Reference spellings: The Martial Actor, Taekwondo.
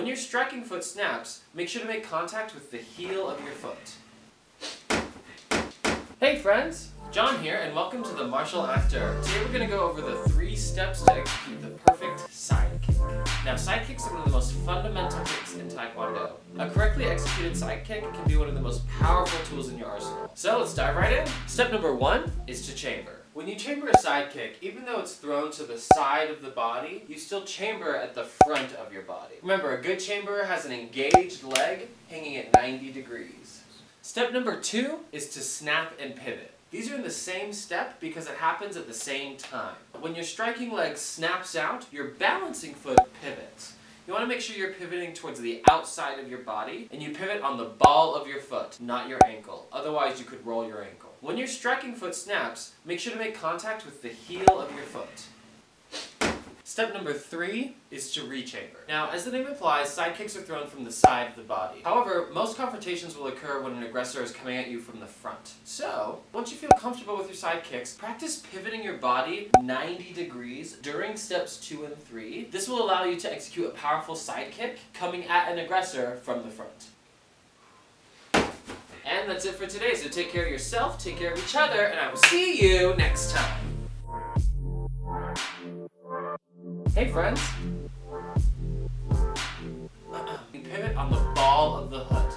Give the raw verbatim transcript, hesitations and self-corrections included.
When your striking foot snaps, make sure to make contact with the heel of your foot. Hey friends! John here, and welcome to The Martial Actor. Today we're going to go over the three steps to execute the perfect side kick. Now, side kicks are one of the most fundamental kicks in Taekwondo. A correctly executed side kick can be one of the most powerful tools in your arsenal. So let's dive right in! Step number one is to chamber. When you chamber a side kick, even though it's thrown to the side of the body, you still chamber at the front of your body. Remember, a good chamber has an engaged leg hanging at ninety degrees. Step number two is to snap and pivot. These are in the same step because it happens at the same time. When your striking leg snaps out, your balancing foot pivots. You want to make sure you're pivoting towards the outside of your body, and you pivot on the ball of your foot, not your ankle. Otherwise, you could roll your ankle. When your striking foot snaps, make sure to make contact with the heel of your foot. Step number three is to rechamber. Now, as the name implies, side kicks are thrown from the side of the body. However, most confrontations will occur when an aggressor is coming at you from the front. So, once you feel comfortable with your side kicks, practice pivoting your body ninety degrees during steps two and three. This will allow you to execute a powerful side kick coming at an aggressor from the front. And that's it for today, so take care of yourself, take care of each other, and I will see you next time. Hey friends. Uh-uh. You pivot on the ball of the hook.